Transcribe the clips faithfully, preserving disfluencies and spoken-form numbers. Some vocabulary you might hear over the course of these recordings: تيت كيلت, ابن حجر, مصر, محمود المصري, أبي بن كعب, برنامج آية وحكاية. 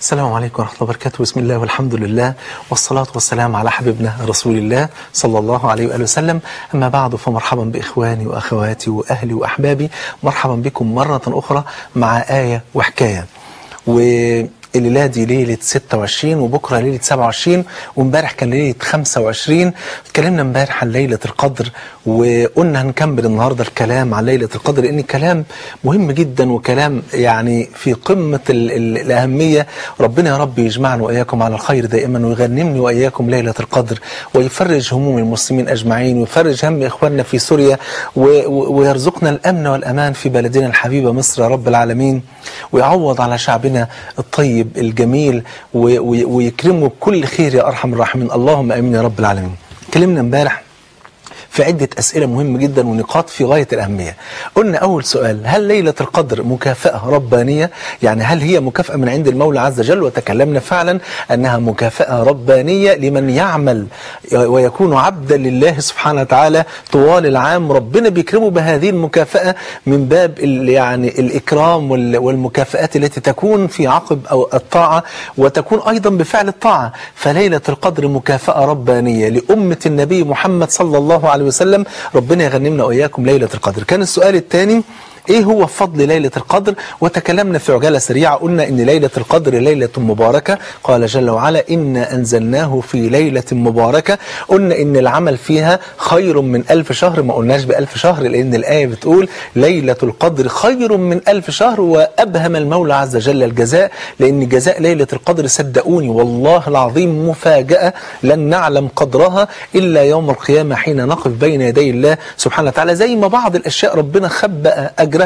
السلام عليكم ورحمة الله وبركاته. بسم الله والحمد لله والصلاة والسلام على حبيبنا رسول الله صلى الله عليه وآله وسلم. أما بعد، فمرحبا بإخواني وأخواتي وأهلي وأحبابي، مرحبا بكم مرة أخرى مع آية وحكاية. والليلة دي ليلة ستة وعشرين وبكرة ليلة سبعة وعشرين وامبارح كان ليلة خمسة وعشرين. اتكلمنا امبارح عن ليلة القدر وقلنا هنكمل النهارده الكلام عن ليلة القدر، لأن كلام مهم جدا وكلام يعني في قمة ال ال الأهمية. ربنا يا رب يجمعنا وإياكم على الخير دائما، ويغنمني وإياكم ليلة القدر، ويفرج هموم المسلمين أجمعين، ويفرج هم إخواننا في سوريا، ويرزقنا الأمن والأمان في بلدنا الحبيبة مصر يا رب العالمين، ويعوض على شعبنا الطيب الجميل ويكرمه بكل خير يا أرحم الراحمين، اللهم آمين يا رب العالمين. اتكلمنا امبارح في عدة أسئلة مهمة جدا ونقاط في غاية الأهمية. قلنا أول سؤال، هل ليلة القدر مكافأة ربانية؟ يعني هل هي مكافأة من عند المولى عز وجل؟ وتكلمنا فعلا أنها مكافأة ربانية لمن يعمل ويكون عبدا لله سبحانه وتعالى طوال العام. ربنا بيكرمه بهذه المكافأة من باب يعني الإكرام والمكافآت التي تكون في عقب أو الطاعة، وتكون أيضا بفعل الطاعة. فليلة القدر مكافأة ربانية لأمة النبي محمد صلى الله عليه وسلم. ربنا يغنمنا وإياكم ليلة القدر. كان السؤال الثاني، ايه هو فضل ليلة القدر؟ وتكلمنا في عجالة سريعة، قلنا ان ليلة القدر ليلة مباركة، قال جل وعلا إنا أنزلناه في ليلة مباركة. قلنا ان العمل فيها خير من ألف شهر، ما قلناش بألف شهر لأن الآية بتقول ليلة القدر خير من ألف شهر، وأبهم المولى عز وجل الجزاء، لأن جزاء ليلة القدر صدقوني والله العظيم مفاجأة لن نعلم قدرها إلا يوم القيامة حين نقف بين يدي الله سبحانه وتعالى. زي ما بعض الأشياء ربنا خبأ أجر،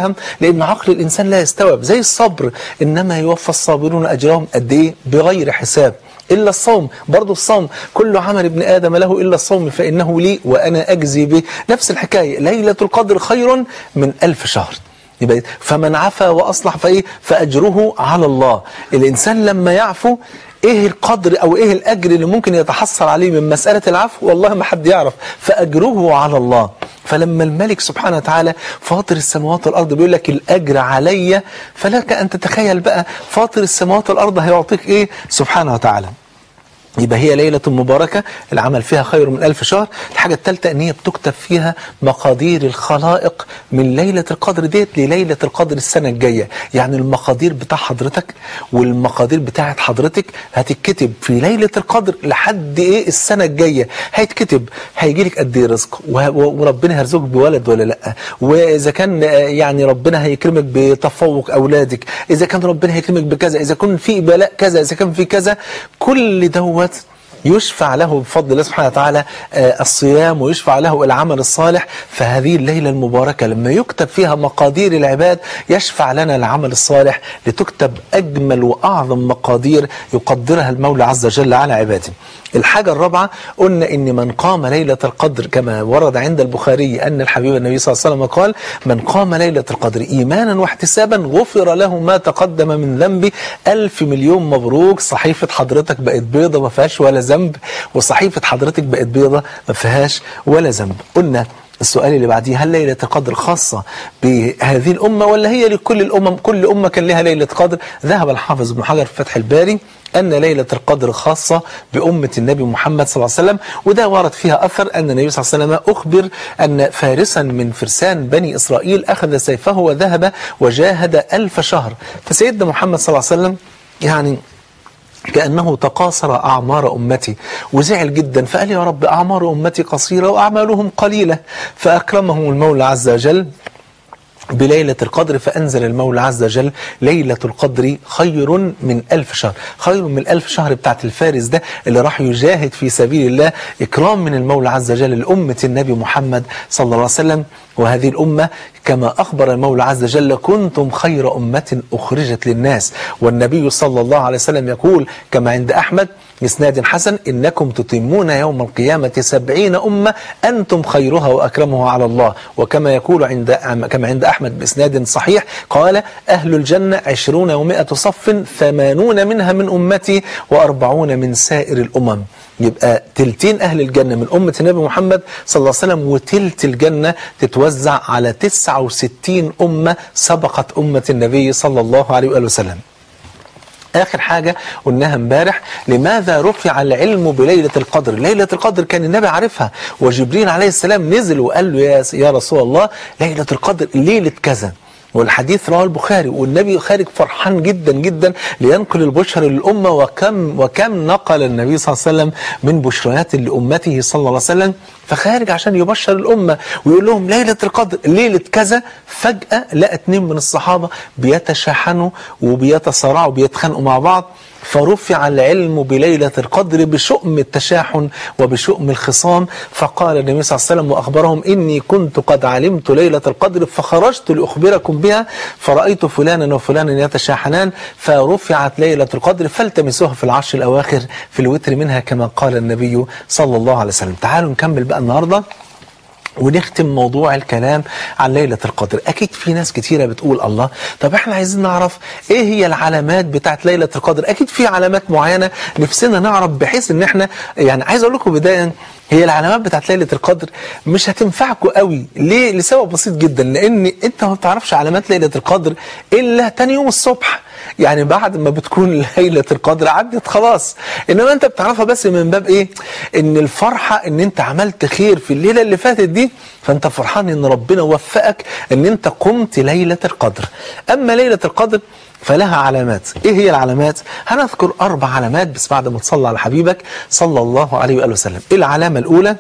لأن عقل الإنسان لا يستوعب، زي الصبر، إنما يوفى الصابرون أجرهم قد إيه؟ بغير حساب. إلا الصوم، برضه الصوم، كل عمل ابن آدم له إلا الصوم فإنه لي وأنا أجزي به. نفس الحكاية، ليلة القدر خير من ألف شهر. يبقى فمن عفا وأصلح فإيه؟ فأجره على الله. الإنسان لما يعفو ايه القدر او ايه الاجر اللي ممكن يتحصل عليه من مسألة العفو؟ والله ما حد يعرف، فاجره على الله. فلما الملك سبحانه وتعالى فاطر السماوات والارض بيقول لك الاجر علي، فلك ان تتخيل بقى فاطر السماوات والارض هيعطيك ايه سبحانه وتعالى. يبقى هي ليلة مباركة، العمل فيها خير من ألف شهر. الحاجة الثالثة أن هي بتكتب فيها مقادير الخلائق من ليلة القدر ديت لليلة القدر السنة الجاية، يعني المقادير بتاع حضرتك والمقادير بتاعت حضرتك هتتكتب في ليلة القدر لحد إيه السنة الجاية، هيتكتب هيجيلك قد إيه رزق، وربنا هيرزقك بولد ولا لأ، وإذا كان يعني ربنا هيكرمك بتفوق أولادك، إذا كان ربنا هيكرمك بكذا، إذا كان في بلاء كذا، إذا كان في كذا، كل دوت يشفع له بفضل الله سبحانه وتعالى الصيام، ويشفع له العمل الصالح. فهذه الليلة المباركة لما يكتب فيها مقادير العباد يشفع لنا العمل الصالح لتكتب أجمل وأعظم مقادير يقدرها المولى عز وجل على عباده. الحاجة الرابعة، قلنا إن من قام ليلة القدر كما ورد عند البخاري أن الحبيب النبي صلى الله عليه وسلم قال من قام ليلة القدر إيمانا واحتسابا غفر له ما تقدم من ذنبه. ألف مليون مبروك، صحيفة حضرتك بقت بيضة ما فيهاش ولا ذنب، وصحيفة حضرتك بقت بيضة ما فيهاش ولا ذنب. قلنا السؤال اللي بعديه، هل ليلة القدر خاصة بهذه الأمة ولا هي لكل الأمم؟ كل أمة كان لها ليلة قدر. ذهب الحافظ ابن حجر في فتح الباري أن ليلة القدر خاصة بأمة النبي محمد صلى الله عليه وسلم، وده ورد فيها أثر أن النبي صلى الله عليه وسلم أخبر أن فارسا من فرسان بني إسرائيل أخذ سيفه وذهب وجاهد ألف شهر. فسيدنا محمد صلى الله عليه وسلم يعني كأنه تقاصر أعمار أمتي وزعل جدا، فقال يا رب أعمار أمتي قصيرة وأعمالهم قليلة. فأكرمهم المولى عز وجل بليلة القدر، فأنزل المولى عز وجل ليلة القدر خير من ألف شهر. خير من ألف شهر بتاعت الفارس ده اللي راح يجاهد في سبيل الله، إكرام من المولى عز وجل لأمة النبي محمد صلى الله عليه وسلم. وهذه الأمة كما أخبر المولى عز وجل كنتم خير أمة أخرجت للناس، والنبي صلى الله عليه وسلم يقول كما عند أحمد بإسناد حسن إنكم تتمون يوم القيامة سبعين أمة أنتم خيرها وأكرمها على الله. وكما يقول عند كما عند أحمد بإسناد صحيح قال أهل الجنة عشرون ومائة صف، ثمانون منها من أمتي وأربعون من سائر الأمم. يبقى تلتين أهل الجنة من أمة النبي محمد صلى الله عليه وسلم، وتلت الجنة تتوزع على تسعة وستين أمة سبقت أمة النبي صلى الله عليه وآله وسلم. آخر حاجة قلناها امبارح، لماذا رفع العلم بليلة القدر؟ ليلة القدر كان النبي عارفها، وجبريل عليه السلام نزل وقال له يا رسول الله ليلة القدر ليلة كذا، والحديث رواه البخاري، والنبي خارج فرحان جدا جدا لينقل البشر للأمة. وكم وكم نقل النبي صلى الله عليه وسلم من بشريات لأمته صلى الله عليه وسلم، فخارج عشان يبشر الأمة ويقول لهم ليلة القدر ليلة كذا. فجأة لقى اتنين من الصحابة بيتشاحنوا وبيتصارعوا وبيتخانقوا مع بعض، فرفع العلم بليلة القدر بشؤم التشاحن وبشؤم الخصام. فقال النبي صلى الله عليه وسلم وأخبرهم إني كنت قد علمت ليلة القدر فخرجت لأخبركم بها فرأيت فلانا وفلانا يتشاحنان، فرفعت ليلة القدر فالتمسوها في العشر الأواخر في الوتر منها كما قال النبي صلى الله عليه وسلم. تعالوا نكمل بقى النهاردة ونختم موضوع الكلام عن ليلة القدر. أكيد في ناس كتيرة بتقول الله، طب احنا عايزين نعرف إيه هي العلامات بتاعت ليلة القدر؟ أكيد في علامات معينة نفسنا نعرف، بحيث إن احنا يعني عايز أقول لكم بداية هي العلامات بتاعت ليلة القدر مش هتنفعكوا قوي. ليه؟ لسبب بسيط جدا، لأن أنت ما بتعرفش علامات ليلة القدر إلا تاني يوم الصبح، يعني بعد ما بتكون ليلة القدر عدت خلاص، إنما أنت بتعرفها بس من باب إيه؟ إن الفرحة إن أنت عملت خير في الليلة اللي فاتت دي، فأنت فرحان إن ربنا وفقك إن أنت قمت ليلة القدر. أما ليلة القدر فلها علامات. إيه هي العلامات؟ هنذكر أربع علامات بس بعد ما تصلي على حبيبك صلى الله عليه وآله وسلم. العلامة الأولى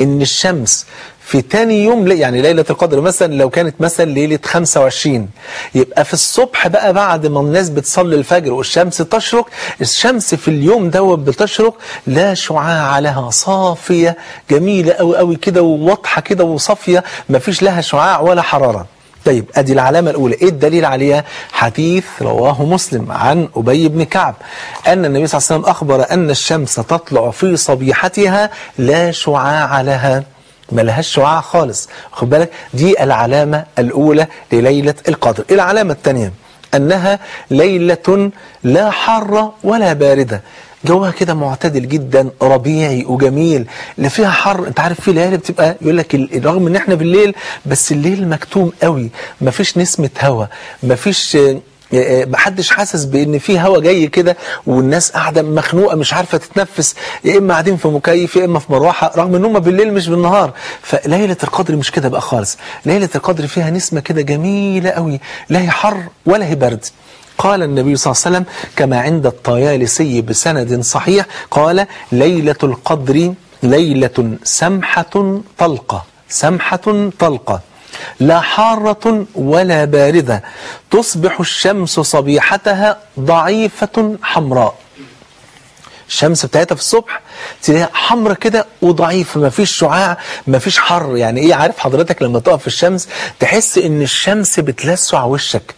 إن الشمس في تاني يوم، يعني ليلة القدر مثلا لو كانت مثلا ليلة خمسة وعشرين، يبقى في الصبح بقى بعد ما الناس بتصلي الفجر والشمس تشرق، الشمس في اليوم دوت بتشرق، لا شعاع لها، صافية جميلة قوي قوي كده وواضحة كده وصافية، مفيش لها شعاع ولا حرارة. طيب ادي العلامة الأولى، ايه الدليل عليها؟ حديث رواه مسلم عن أبي بن كعب أن النبي صلى الله عليه وسلم أخبر أن الشمس تطلع في صبيحتها لا شعاع لها، ما لهاش شعاع خالص، خد بالك، دي العلامة الأولى لليلة القدر. العلامة الثانية أنها ليلة لا حارة ولا باردة، جوها كده معتدل جدا ربيعي وجميل، لا فيها حر. انت عارف في ليالي بتبقى يقول لك رغم ان احنا بالليل بس الليل مكتوم قوي، مفيش نسمه هوا، مفيش محدش حاسس بان في هوا جاي كده، والناس قاعده مخنوقه مش عارفه تتنفس، يا اما قاعدين في مكيف يا اما في مروحه، رغم ان هم بالليل مش بالنهار. فليله القدر مش كده بقى خالص، ليله القدر فيها نسمه كده جميله قوي، لا هي حر ولا هي برد. قال النبي صلى الله عليه وسلم كما عند الطيالسي بسند صحيح، قال ليلة القدر ليلة سمحة طلقة، سمحة طلقة لا حارة ولا باردة، تصبح الشمس صبيحتها ضعيفة حمراء. الشمس بتاعتها في الصبح تلاقيها حمرة كده وضعيفة، مفيش شعاع مفيش حر، يعني ايه؟ عارف حضرتك لما تقف في الشمس تحس ان الشمس بتلسع وشك.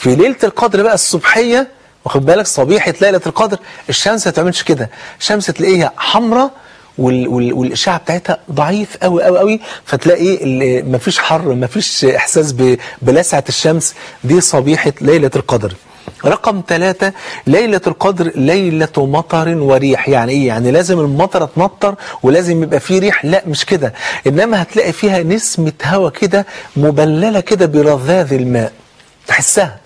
في ليلة القدر بقى الصبحية، واخد بالك، صبيحة ليلة القدر الشمس ما تعملش كده، الشمس تلاقيها حمراء والاشعه بتاعتها ضعيف قوي قوي قوي، فتلاقي مفيش حر مفيش احساس بلسعة الشمس، دي صبيحة ليلة القدر. رقم ثلاثة، ليلة القدر ليلة مطر وريح. يعني ايه؟ يعني لازم المطر تمطر ولازم يبقى فيه ريح؟ لا مش كده، انما هتلاقي فيها نسمة هوا كده مبللة كده برذاذ الماء، تحسها،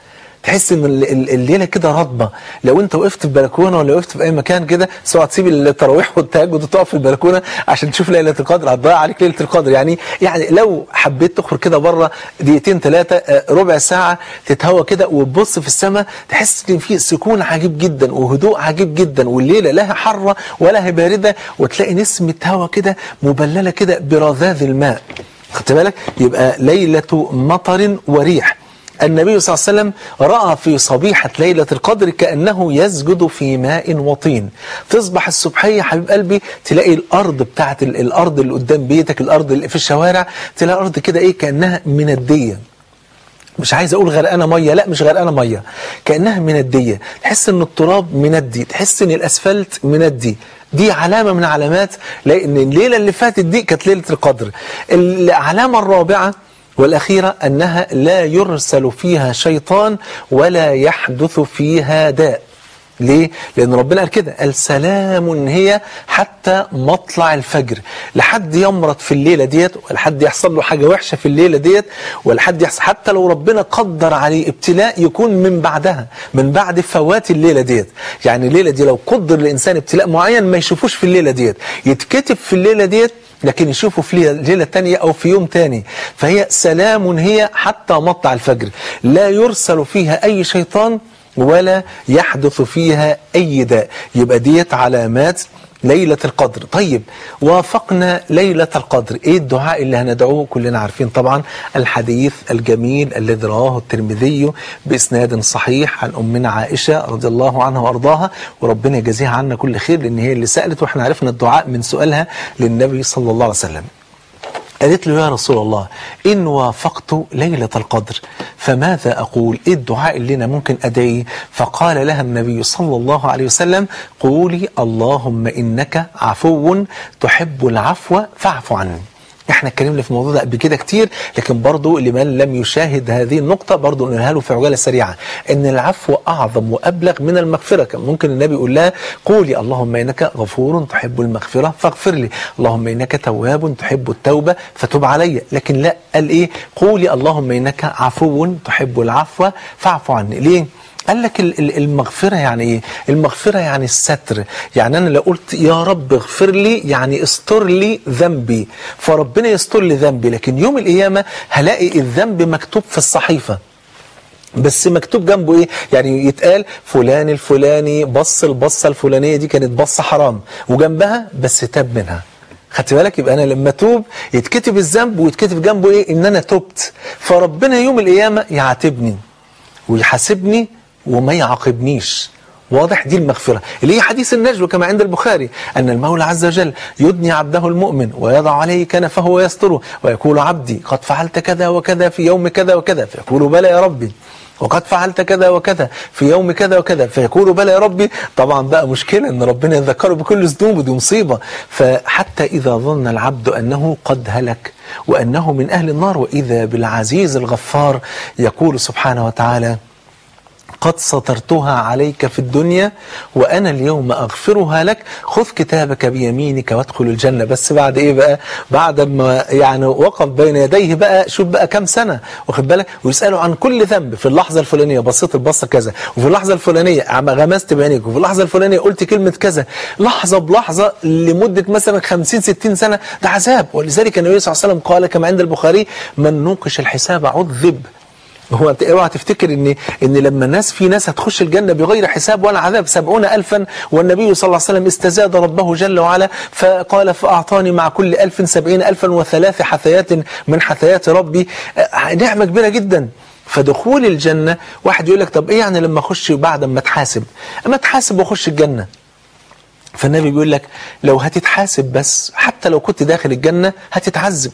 تحس ان الليله كده رطبه. لو انت وقفت في بلكونه ولا وقفت في اي مكان كده، سواء تسيب التراويح والتهجد وتقف في البلكونه عشان تشوف ليله القدر، هتضيع عليك ليله القدر. يعني يعني لو حبيت تخرج كده بره دقيقتين ثلاثه ربع ساعه تتهوى كده وتبص في السماء، تحس ان في سكون عجيب جدا وهدوء عجيب جدا، والليله لا حاره ولا هي بارده، وتلاقي نسمه هوا كده مبلله كده برذاذ الماء، خدت بالك؟ يبقى ليله مطر وريح. النبي صلى الله عليه وسلم رأى في صبيحة ليلة القدر كأنه يسجد في ماء وطين. تصبح الصبحية حبيب قلبي تلاقي الأرض بتاعت الأرض اللي قدام بيتك، الأرض اللي في الشوارع، تلاقي الأرض كده إيه، كأنها مندية، مش عايز اقول غرقانه ميه، لا مش غرقانه ميه، كانها منديه، تحس ان التراب مندي، تحس ان الاسفلت مندي. دي علامه من علامات لان الليله اللي فاتت دي كانت ليله القدر. العلامه الرابعه والأخيرة أنها لا يرسل فيها شيطان ولا يحدث فيها داء. ليه؟ لأن ربنا قال كده، قال سلام هي حتى مطلع الفجر. لحد يمرض في الليلة ديت، ولحد يحصل له حاجة وحشة في الليلة ديت، ولحد يحصل حتى لو ربنا قدر عليه ابتلاء يكون من بعدها، من بعد فوات الليلة ديت. يعني الليلة دي لو قدر لإنسان ابتلاء معين ما يشوفوش في الليلة ديت، يتكتب في الليلة ديت لكن يشوفوا في ليلة تانية أو في يوم تاني. فهي سلام هي حتى مطلع الفجر، لا يرسل فيها أي شيطان ولا يحدث فيها أي داء. يبقى ديت علامات ليلة القدر. طيب وافقنا ليلة القدر، ايه الدعاء اللي هندعوه؟ كلنا عارفين طبعا الحديث الجميل الذي رواه الترمذي بإسناد صحيح عن أمنا عائشة رضي الله عنها وأرضاها، وربنا يجازيها عنا كل خير، لأن هي اللي سألت واحنا عرفنا الدعاء من سؤالها للنبي صلى الله عليه وسلم. قالت له يا رسول الله إن وافقت ليلة القدر فماذا أقول؟ إيه الدعاء اللي أنا ممكن أدعيه؟ فقال لها النبي صلى الله عليه وسلم قولي اللهم إنك عفو تحب العفو فاعف عني. احنا اتكلمنا في الموضوع ده قبل كده كتير، لكن برضو لمن لم يشاهد هذه النقطة برضو نقولها له في عجالة سريعة، ان العفو اعظم وابلغ من المغفرة. كان ممكن النبي يقول لها قولي اللهم انك غفور تحب المغفرة فاغفر لي، اللهم انك تواب تحب التوبة فتوب علي، لكن لا، قال ايه؟ قولي اللهم انك عفو تحب العفو فاعف عني. ليه؟ قال لك المغفرة يعني ايه؟ المغفرة يعني الستر. يعني انا لو قلت يا رب اغفر لي يعني استر لي ذنبي، فربنا يستر لي ذنبي، لكن يوم القيامة هلاقي الذنب مكتوب في الصحيفة، بس مكتوب جنبه ايه؟ يعني يتقال فلان الفلاني بص البصة الفلانية دي كانت بصة حرام، وجنبها بس تاب منها. خدت بالك؟ يبقى انا لما توب يتكتب الذنب ويتكتب جنبه ايه؟ ان انا تبت، فربنا يوم القيامة يعاتبني ويحاسبني وما يعاقبنيش. واضح؟ دي المغفرة اللي هي حديث النجوى كما عند البخاري، أن المولى عز وجل يدني عبده المؤمن ويضع عليه كنفه ويستره ويقول عبدي قد فعلت كذا وكذا في يوم كذا وكذا، فيقول بلى يا ربي، وقد فعلت كذا وكذا في يوم كذا وكذا، فيقول بلى يا ربي. طبعا بقى مشكلة ان ربنا يذكره بكل ذنوبه، دي مصيبة. فحتى إذا ظن العبد أنه قد هلك وأنه من أهل النار وإذا بالعزيز الغفار يقول سبحانه وتعالى قد سترتها عليك في الدنيا وأنا اليوم أغفرها لك، خذ كتابك بيمينك وادخل الجنة. بس بعد إيه بقى؟ بعد ما يعني وقف بين يديه بقى، شوف بقى كام سنة، واخد بالك، ويسألوا عن كل ذنب. في اللحظة الفلانية بصيت البصة كذا، وفي اللحظة الفلانية غمزت بعينيك، وفي اللحظة الفلانية قلت كلمة كذا، لحظة بلحظة لمدة مثلا خمسين ستين سنة. ده عذاب. ولذلك النبي صلى الله عليه وسلم قال كما عند البخاري من نوقش الحساب عذب. هو انت اوعى تفتكر ان ان لما الناس في ناس هتخش الجنه بغير حساب ولا عذاب، سبعون الفا، والنبي صلى الله عليه وسلم استزاد ربه جل وعلا فقال فاعطاني مع كل الف سبعين الفا وثلاث حثيات من حثيات ربي، نعمه كبيره جدا. فدخول الجنه، واحد يقول لك طب ايه يعني لما اخش بعد ما اتحاسب؟ اما اتحاسب واخش الجنه؟ فالنبي بيقول لك لو هتتحاسب بس، حتى لو كنت داخل الجنة هتتعذب،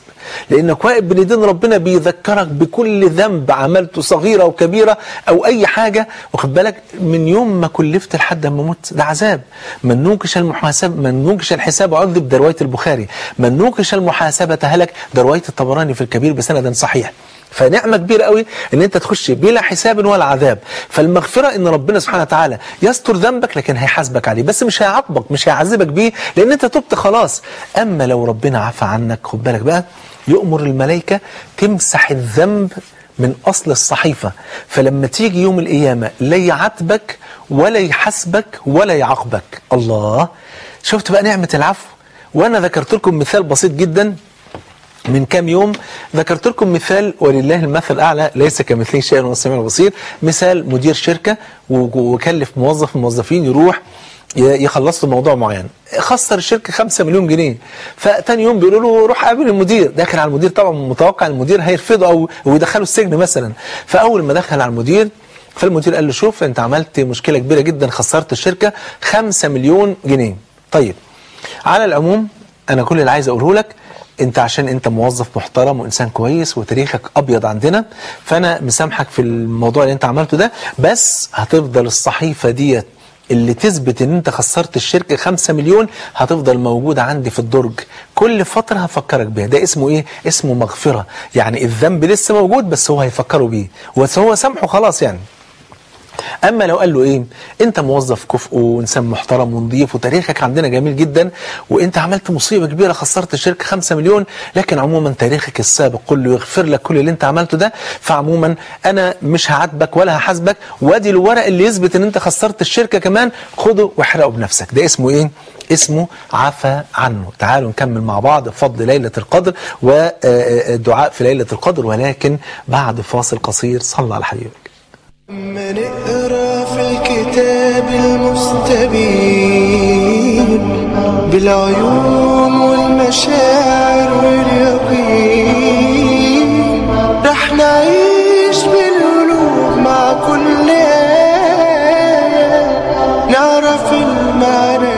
لأنك واقف بين يدين ربنا بيذكرك بكل ذنب عملته صغيرة أو كبيرة أو أي حاجة، واخد بالك، من يوم ما كلفت لحد ما موت. ده عذاب. من نوقش المحاسب من نوقش الحساب عذب، ده رواية البخاري. من نوقش المحاسبة هلك، ده رواية الطبراني في الكبير بسند صحيح. فنعمة كبيرة قوي ان انت تخش بلا حساب ولا عذاب. فالمغفرة ان ربنا سبحانه وتعالى يستر ذنبك، لكن هيحاسبك عليه، بس مش هيعاقبك، مش هيعذبك بيه، لان انت تبت خلاص. اما لو ربنا عفى عنك، خد بالك بقى، يؤمر الملائكة تمسح الذنب من اصل الصحيفة، فلما تيجي يوم القيامة لا يعاتبك ولا يحاسبك ولا يعاقبك. الله، شفت بقى نعمة العفو. وانا ذكرت لكم مثال بسيط جدا من كام يوم، ذكرت لكم مثال ولله المثل الأعلى ليس كمثله شيء وهو السميع البصير. مثال مدير شركة وكلف موظف من الموظفين يروح يخلص له موضوع معين، خسر الشركة خمسة مليون جنيه، فتاني يوم بيقولوا له روح قابل المدير. داخل على المدير طبعا متوقع المدير هيرفضه أو ويدخله السجن مثلا. فأول ما دخل على المدير، فالمدير قال له شوف أنت عملت مشكلة كبيرة جدا، خسرت الشركة خمسة مليون جنيه. طيب على العموم أنا كل اللي عايز أقوله لك، انت عشان انت موظف محترم وانسان كويس وتاريخك ابيض عندنا، فانا مسامحك في الموضوع اللي انت عملته ده، بس هتفضل الصحيفه ديت اللي تثبت ان انت خسرت الشركه خمسة مليون هتفضل موجوده عندي في الدرج، كل فتره هفكرك بيها. ده اسمه ايه؟ اسمه مغفره. يعني الذنب لسه موجود بس هو هيفكروا بيه، وهو سامحه خلاص يعني. اما لو قال له ايه انت موظف كفء وانسان محترم ونظيف وتاريخك عندنا جميل جدا وانت عملت مصيبه كبيره خسرت الشركه خمسة مليون، لكن عموما تاريخك السابق كله يغفر لك كل اللي انت عملته ده، فعموما انا مش هعاتبك ولا هحاسبك، وادي الورق اللي يثبت ان انت خسرت الشركه كمان، خده واحرقه بنفسك. ده اسمه ايه؟ اسمه عفا عنه. تعالوا نكمل مع بعض فضل ليلة القدر والدعاء في ليلة القدر، ولكن بعد فاصل قصير. صلى على حبيبك. لما نقرا في الكتاب المستبين بالعيون والمشاعر واليقين، رح نعيش بالقلوب مع كل آية، نعرف المعنى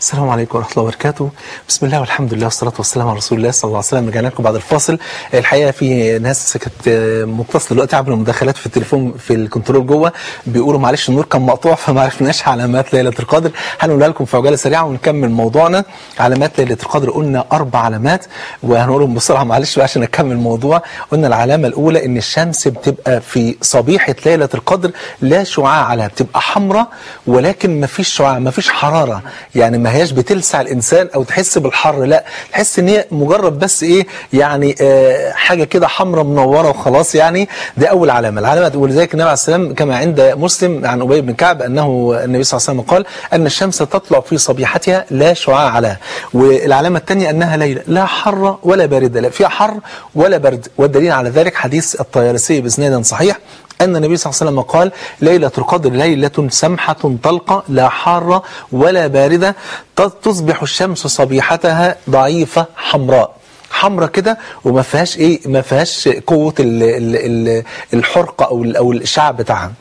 السلام عليكم ورحمة الله وبركاته. بسم الله والحمد لله والصلاة والسلام على رسول الله صلى الله عليه وسلم. رجعنا لكم بعد الفاصل. الحقيقة في ناس كانت متصلة دلوقتي عملوا مداخلات في التليفون في الكنترول جوه، بيقولوا معلش النور كان مقطوع فما عرفناش علامات ليلة القدر. هنقولها لكم في عجالة سريعة ونكمل موضوعنا. علامات ليلة القدر قلنا أربع علامات وهنقولهم بسرعة معلش بقى عشان نكمل الموضوع. قلنا العلامة الأولى إن الشمس بتبقى في صبيحة ليلة القدر لا شعاع عليها، بتبقى حمراء ولكن مفيش شعاع، مفيش حرارة، يعني ما هياش بتلسع الانسان او تحس بالحر، لا تحس ان هي مجرد بس ايه يعني آه حاجه كده حمراء منوره وخلاص يعني. ده اول علامه. العلامه ولذلك النبي عليه السلام كما عند مسلم عن ابي بن كعب انه النبي صلى الله عليه وسلم قال ان الشمس تطلع في صبيحتها لا شعاع عليها. والعلامه الثانيه انها ليله لا حر ولا بارده، لا فيها حر ولا برد، والدليل على ذلك حديث الطيالسي باسناد صحيح أن النبي صلى الله عليه وسلم قال ليلة القدر ليلة سمحة طلقة لا حارة ولا باردة، تصبح الشمس صبيحتها ضعيفة حمراء، حمراء كده وما فيهاش ايه ما فيهاش قوة الحرقة او او الإشعاع بتاعها.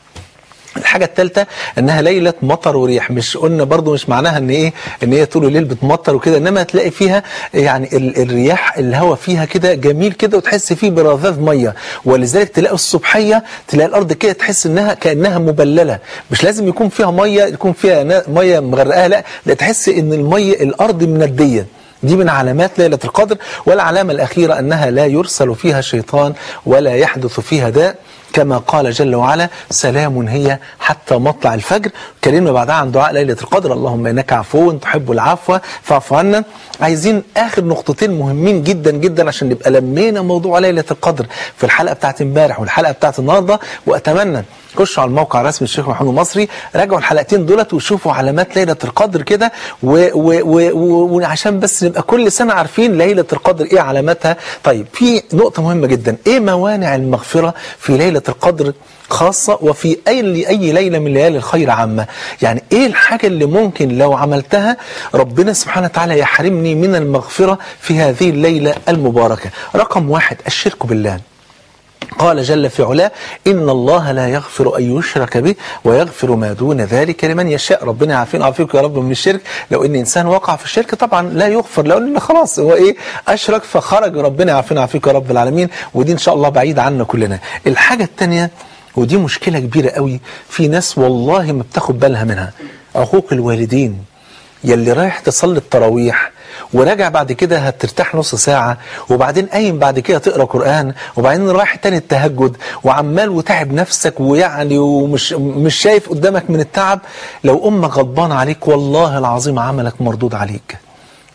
الحاجة الثالثة انها ليلة مطر وريح، مش قلنا برضو مش معناها ان ايه ان هي طول الليل بتمطر وكده، انما تلاقي فيها يعني ال الرياح الهواء فيها كده جميل كده وتحس فيه برذاذ مية، ولذلك تلاقي الصبحية تلاقي الارض كده تحس انها كانها مبللة، مش لازم يكون فيها مية يكون فيها مية مغرقاها، لا لا تحس ان المية الارض مندية. دي من علامات ليلة القدر. والعلامة الأخيرة أنها لا يرسل فيها شيطان ولا يحدث فيها داء كما قال جل وعلا سلام هي حتى مطلع الفجر. اتكلمنا بعدها عن دعاء ليلة القدر، اللهم إنك عفو تحب العفو فاعف عنا. عايزين آخر نقطتين مهمين جدا جدا عشان نبقى لمينا موضوع ليلة القدر في الحلقة بتاعت امبارح والحلقة بتاعت النهارده، وأتمنى خشوا على الموقع الرسمي للشيخ محمود المصري، راجعوا الحلقتين دولت وشوفوا علامات ليلة القدر كده، وعشان بس نبقى كل سنة عارفين ليلة القدر ايه علاماتها. طيب في نقطة مهمة جدا، ايه موانع المغفرة في ليلة القدر خاصة وفي أي أي ليلة من ليالي الخير عامة؟ يعني إيه الحاجة اللي ممكن لو عملتها ربنا سبحانه وتعالى يحرمني من المغفرة في هذه الليلة المباركة؟ رقم واحد الشرك بالله. قال جل في علاه إن الله لا يغفر أن يشرك به ويغفر ما دون ذلك لمن يشاء. ربنا يعافينا ويعافيك يا رب من الشرك. لو إن إنسان وقع في الشرك طبعا لا يغفر، لو إن خلاص هو إيه أشرك فخرج. ربنا يعافينا ويعافيك يا رب العالمين، ودي إن شاء الله بعيد عنا كلنا. الحاجة الثانية ودي مشكلة كبيرة قوي في ناس والله ما بتاخد بالها منها، عقوق الوالدين. يلي رايح تصلي التراويح وراجع بعد كده هترتاح نص ساعة وبعدين قايم بعد كده تقرأ قرآن وبعدين رايح تاني التهجد وعمال وتعب نفسك ويعني ومش مش شايف قدامك من التعب. لو أمك غضبانة عليك والله العظيم عملك مردود عليك.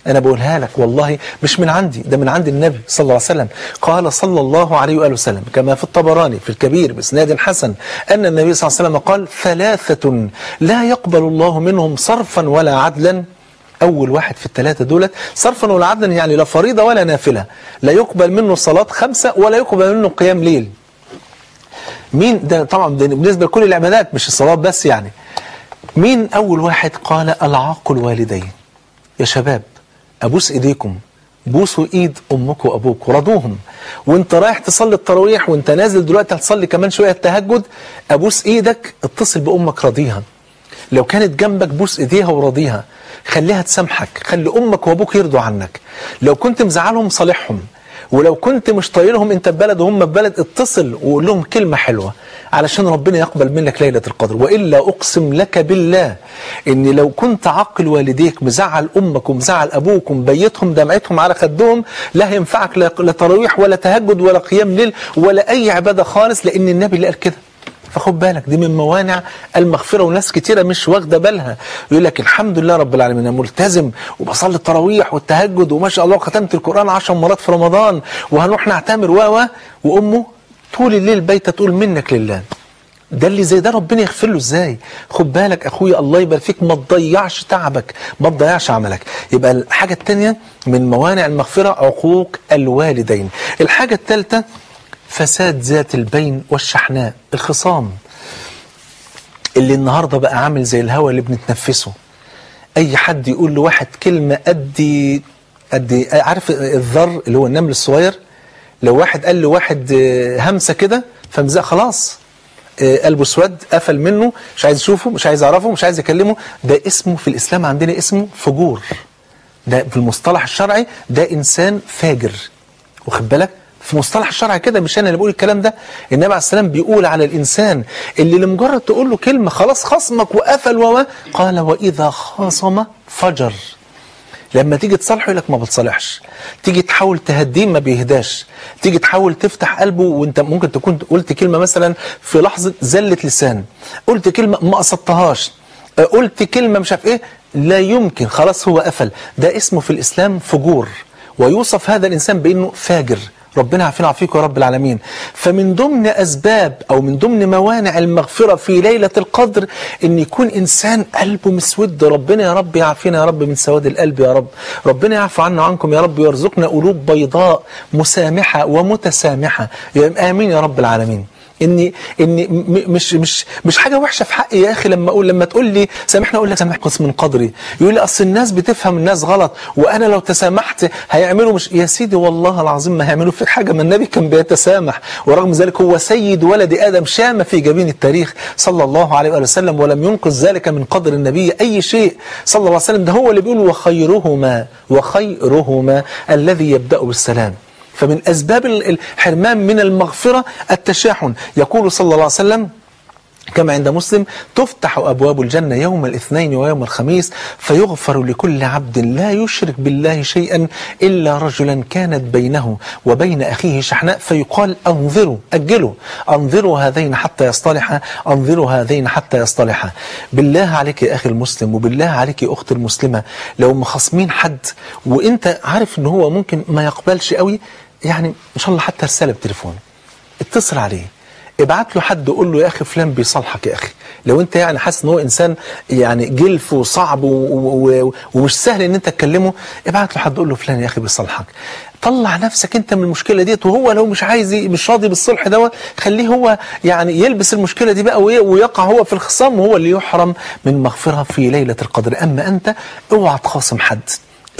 أنا بقولها لك والله مش من عندي، ده من عند النبي صلى الله عليه وسلم. قال صلى الله عليه وآله وسلم كما في الطبراني في الكبير بإسناد حسن أن النبي صلى الله عليه وسلم قال ثلاثة لا يقبل الله منهم صرفا ولا عدلا. أول واحد في الثلاثة دولت صرفا ولا عدلا يعني لا فريضة ولا نافلة، لا يقبل منه صلاة خمسة ولا يقبل منه قيام ليل. مين ده؟ طبعا بالنسبة لكل العبادات مش الصلاة بس يعني. مين أول واحد؟ قال العاق الوالدين. يا شباب أبوس إيديكم، بوسوا إيد أمك وأبوك وراضوهم. وأنت رايح تصلي التراويح وأنت نازل دلوقتي هتصلي كمان شوية التهجد، أبوس إيدك، اتصل بأمك راضيها. لو كانت جنبك بوس إيديها وراضيها، خليها تسامحك، خلي أمك وأبوك يرضوا عنك. لو كنت مزعلهم صالحهم، ولو كنت مش طايلهم انت في بلد وهم في بلد، اتصل وقول لهم كلمه حلوه علشان ربنا يقبل منك ليله القدر. والا اقسم لك بالله ان لو كنت عاقل والديك مزعل امك ومزعل ابوك ومبيتهم دمعتهم على خدهم، لا هينفعك لا تراويح ولا تهجد ولا قيام ليل ولا اي عباده خالص، لان النبي اللي قال كده. فخد بالك دي من موانع المغفره، وناس كتيره مش واخده بالها. يقول لك الحمد لله رب العالمين انا ملتزم وبصلي التراويح والتهجد وما شاء الله ختمت القران عشر مرات في رمضان وهنروح نعتمر و وامه طول الليل بايته تقول منك لله. ده اللي زي ده ربنا يغفر له ازاي؟ خد بالك اخويا الله يبارك فيك، ما تضيعش تعبك، ما تضيعش عملك. يبقى الحاجه الثانيه من موانع المغفره عقوق الوالدين. الحاجه الثالثه فساد ذات البين والشحناء، الخصام اللي النهارده بقى عامل زي الهوا اللي بنتنفسه. اي حد يقول لواحد كلمه قد قد عارف الذر اللي هو النمل الصغير، لو واحد قال لواحد همسه كده فمزق خلاص قلبه اسود، قفل منه، مش عايز يشوفه، مش عايز يعرفه، مش عايز يكلمه. ده اسمه في الاسلام عندنا اسمه فجور، ده في المصطلح الشرعي ده انسان فاجر، واخد بالك؟ في مصطلح الشرع كده، مش انا اللي بقول الكلام ده. النبي عليه السلام بيقول على الانسان اللي لمجرد تقول له كلمه خلاص خصمك وقفل و قال واذا خاصم فجر. لما تيجي تصالحه يقول لك ما بتصالحش، تيجي تحاول تهديه ما بيهداش، تيجي تحاول تفتح قلبه وانت ممكن تكون قلت كلمه مثلا في لحظه زله لسان، قلت كلمه ما قصدتهاش، قلت كلمه مش عارف ايه، لا يمكن خلاص هو قفل. ده اسمه في الاسلام فجور، ويوصف هذا الانسان بانه فاجر. ربنا عافينا وعافيك يا رب العالمين. فمن ضمن اسباب او من ضمن موانع المغفره في ليله القدر ان يكون انسان قلبه مسود. ربنا يا رب يعافينا يا رب من سواد القلب يا رب، ربنا يعفو عنا وعنكم يا رب، ويرزقنا قلوب بيضاء مسامحه ومتسامحه، امين يا رب العالمين. ان ان مش مش مش حاجه وحشه في حقي يا اخي لما اقول لما تقول لي سامحنا اقول لك سامحني قسم من قدري. يقول لي اصل الناس بتفهم الناس غلط، وانا لو تسامحت هيعملوا مش يا سيدي والله العظيم ما هيعملوا فيك حاجه، ما النبي كان بيتسامح، ورغم ذلك هو سيد ولد ادم شام في جبين التاريخ صلى الله عليه واله وسلم، ولم ينقص ذلك من قدر النبي اي شيء صلى الله عليه وسلم. ده هو اللي بيقول وخيرهما وخيرهما الذي يبدا بالسلام. فمن أسباب الحرمان من المغفرة التشاحن. يقول صلى الله عليه وسلم كما عند مسلم: تفتح أبواب الجنة يوم الاثنين ويوم الخميس فيغفر لكل عبد لا يشرك بالله شيئا إلا رجلا كانت بينه وبين أخيه شحناء، فيقال أنظروا أجلوا أنظروا هذين حتى يصطلحا أنظروا هذين حتى يصطلحا. بالله عليك يا أخي المسلم، وبالله عليك يا أختي المسلمة، لو مخصمين حد وإنت عارف إن هو ممكن ما يقبلش قوي، يعني ان شاء الله حتى رساله بتليفون، اتصل عليه، ابعت له حد قول له يا اخي فلان بيصالحك يا اخي. لو انت يعني حاسس ان هو انسان يعني جلف وصعب ومش سهل ان انت تكلمه، ابعت له حد قول له فلان يا اخي بيصالحك. طلع نفسك انت من المشكله ديت، وهو لو مش عايز مش راضي بالصلح دوت خليه هو يعني يلبس المشكله دي بقى ويقع هو في الخصام، وهو اللي يحرم من مغفره في ليله القدر. اما انت اوعى تخاصم حد،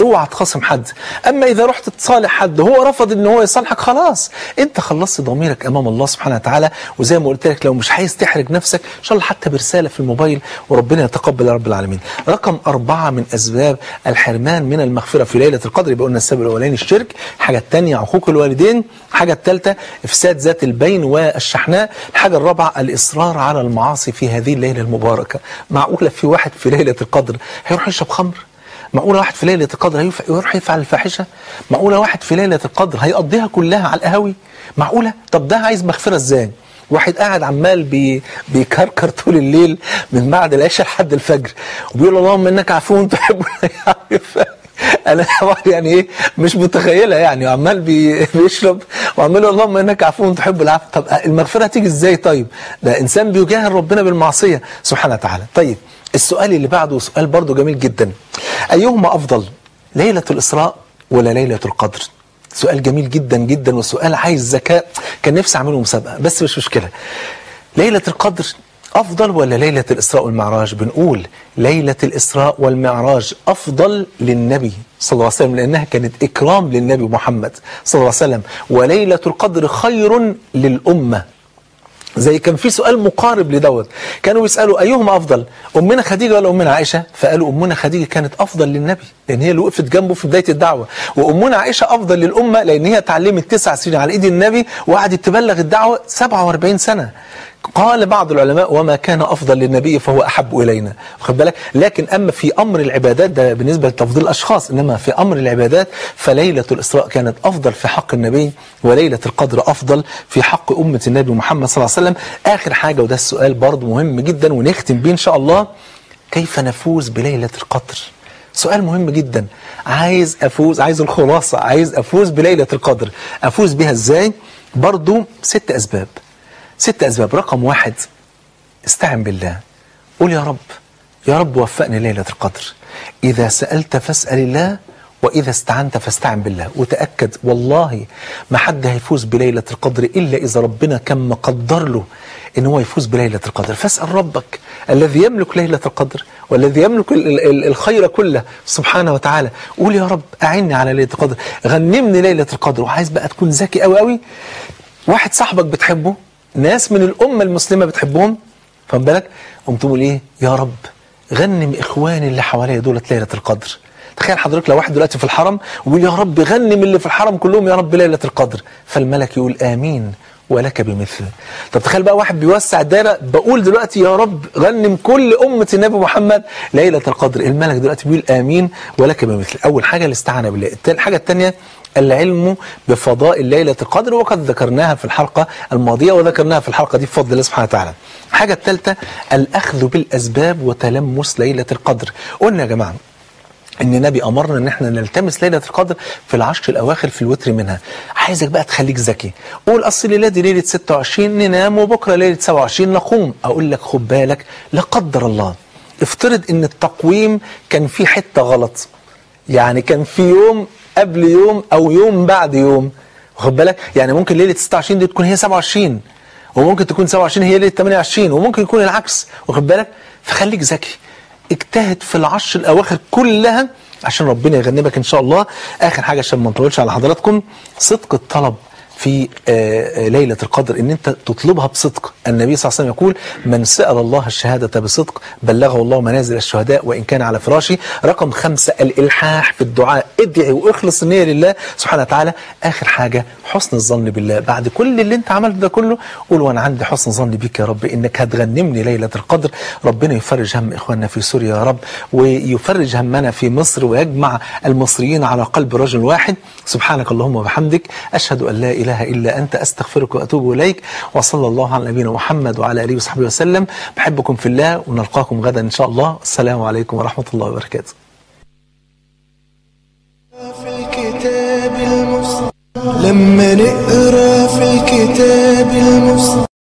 اوعى تخاصم حد. اما اذا رحت تصالح حد هو رفض ان هو يصالحك، خلاص انت خلصت ضميرك امام الله سبحانه وتعالى. وزي ما قلت لك لو مش عايز تحرج نفسك ان شاء الله حتى برساله في الموبايل، وربنا يتقبل يا رب العالمين. رقم اربعه من اسباب الحرمان من المغفره في ليله القدر، يبقى قلنا السبب الاولاني الشرك، الحاجه الثانيه عقوق الوالدين، الحاجه الثالثه افساد ذات البين والشحناء، الحاجه الرابعه الاصرار على المعاصي في هذه الليله المباركه. معقوله في واحد في ليله القدر هيروح يشرب خمر؟ معقولة واحد في ليلة القدر هيروح يفعل الفاحشة؟ معقولة واحد في ليلة القدر هيقضيها كلها على القهاوي؟ معقولة؟ طب ده عايز مغفرة ازاي؟ واحد قاعد عمال بي بيكركر طول الليل من بعد العشاء لحد الفجر وبيقول اللهم انك عفو تحب العفو. انا يعني ايه مش متخيله، يعني وعمال بيشرب وعمال اللهم انك عفو تحب العفو. طب المغفرة تيجي ازاي طيب؟ ده انسان بيجاهر ربنا بالمعصية سبحانه وتعالى. طيب السؤال اللي بعده سؤال برضه جميل جدا: أيهما أفضل، ليلة الإسراء ولا ليلة القدر؟ سؤال جميل جدا جدا، وسؤال عايز ذكاء، كان نفسي أعمله مسابقة بس مش مشكلة. ليلة القدر أفضل ولا ليلة الإسراء والمعراج؟ بنقول ليلة الإسراء والمعراج أفضل للنبي صلى الله عليه وسلم، لأنها كانت إكرام للنبي محمد صلى الله عليه وسلم، وليلة القدر خير للأمة. زي كان في سؤال مقارب لدوت، كانوا بيسالوا ايهما افضل، امنا خديجه ولا امنا عائشه؟ فقالوا امنا خديجه كانت افضل للنبي لان هي اللي وقفت جنبه في بدايه الدعوه، وامنا عائشه افضل للامه لان هي اتعلمت تسع سنين على ايد النبي وقعدت تبلغ الدعوه سبعة وأربعين سنه. قال بعض العلماء وما كان افضل للنبي فهو احب الينا، واخد بالك؟ لكن اما في امر العبادات ده بالنسبه لتفضيل الاشخاص، انما في امر العبادات فليله الاسراء كانت افضل في حق النبي، وليله القدر افضل في حق امه النبي محمد صلى الله عليه وسلم. اخر حاجه وده السؤال برضه مهم جدا ونختم بيه ان شاء الله، كيف نفوز بليله القدر؟ سؤال مهم جدا. عايز افوز، عايز الخلاصه، عايز افوز بليله القدر، افوز بها ازاي؟ برضه ست اسباب. ست أسباب. رقم واحد، استعن بالله، قول يا رب، يا رب وفقني ليلة القدر. إذا سألت فاسأل الله، وإذا استعنت فاستعن بالله. وتأكد والله ما حد هيفوز بليلة القدر إلا إذا ربنا كان مقدر له إن هو يفوز بليلة القدر. فاسأل ربك الذي يملك ليلة القدر والذي يملك الخير كله سبحانه وتعالى، قول يا رب أعني على ليلة القدر، غنمني ليلة القدر. وعايز بقى تكون ذكي أوي أوي. واحد صاحبك بتحبه، ناس من الأمة المسلمة بتحبهم، فاهم بالك؟ قوم تقول إيه؟ يا رب غنم إخواني اللي حواليا دولت ليلة القدر. تخيل حضرتك لو واحد دلوقتي في الحرم ويقول يا رب غنم اللي في الحرم كلهم يا رب ليلة القدر، فالملك يقول آمين ولك بمثله. طب تخيل بقى واحد بيوسع دايرة، بقول دلوقتي يا رب غنم كل أمة النبي محمد ليلة القدر، الملك دلوقتي بيقول آمين ولك بمثله. أول حاجة الاستعانة بالله. الحاجة الثانية العلم بفضائل ليلة القدر، وقد ذكرناها في الحلقة الماضية وذكرناها في الحلقة دي بفضل الله سبحانه وتعالى. الحاجة الثالثة الأخذ بالأسباب وتلمس ليلة القدر. قلنا يا جماعة إن النبي أمرنا إن إحنا نلتمس ليلة القدر في العشر الأواخر في الوتر منها. عايزك بقى تخليك ذكي، قول أصل الليلة دي ليلة ستة وعشرين ننام وبكرة ليلة سبعة وعشرين نقوم. أقول لك خد بالك، لا قدر الله افترض إن التقويم كان فيه حتة غلط، يعني كان في يوم قبل يوم او يوم بعد يوم، واخد بالك؟ يعني ممكن ليله ستة وعشرين دي تكون هي سبعة وعشرين، وممكن تكون سبعة وعشرين هي ليله ثمانية وعشرين، وممكن يكون العكس، واخد بالك؟ فخليك ذكي، اجتهد في العشر الاواخر كلها عشان ربنا يغنمك ان شاء الله. اخر حاجه عشان ما نطولش على حضراتكم، صدق الطلب في ليلة القدر، ان انت تطلبها بصدق. النبي صلى الله عليه وسلم يقول من سأل الله الشهادة بصدق بلغه الله منازل الشهداء وان كان على فراشه. رقم خمسة الالحاح في الدعاء، ادعي واخلص النية لله سبحانه وتعالى. اخر حاجة حسن الظن بالله، بعد كل اللي انت عملته ده كله قول وانا عندي حسن ظن بيك يا رب انك هتغنمني ليلة القدر. ربنا يفرج هم اخواننا في سوريا يا رب، ويفرج همنا في مصر، ويجمع المصريين على قلب رجل واحد. سبحانك اللهم وبحمدك، اشهد ان لا اله لا إله إلا أنت، أستغفرك وأتوب إليك، وصلى الله على نبينا محمد وعلى آله وصحبه وسلم. بحبكم في الله، ونلقاكم غدا إن شاء الله. السلام عليكم ورحمة الله وبركاته. لما نقرأ في الكتاب المسلم